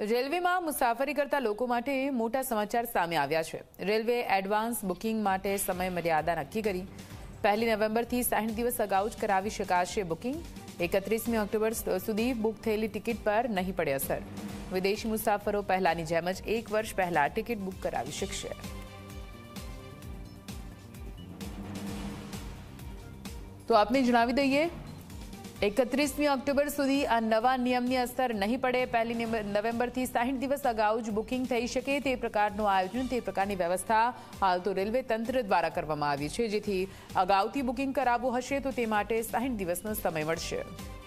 રેલવેમાં મુસાફરી કરતા લોકો માટે મોટા સમાચાર સામે આવ્યા છે। રેલવે એડવાન્સ બુકિંગ માટે સમય મર્યાદા નક્કી કરી। 1 નવેમ્બરથી 60 દિવસ અગાઉ જ કરાવી શકાશે બુકિંગ। 31 ઓક્ટોબર સુધી બુક થયેલી ટિકિટ પર નહીં પડે અસર। વિદેશી મુસાફરો પહેલાની જેમ જ 1 વર્ષ પહેલા ટિકિટ બુક કરાવી શકશે। તો આપને જણાવી દઈએ 31 ઓક્ટોબર સુધી आ नवा नियमनी असर नहीं पड़े। 1 नवेम्बरथी 60 दिवस अगाऊ ज बुकिंग थई शके ते प्रकारनुं आयोजन ते प्रकारनी व्यवस्था हाल तो रेलवे तंत्र द्वारा करवामां आवी छे। जेथी अगाऊथी बुकिंग कराववुं हशे तो ते माटे 60 दिवसनो समय मळशे।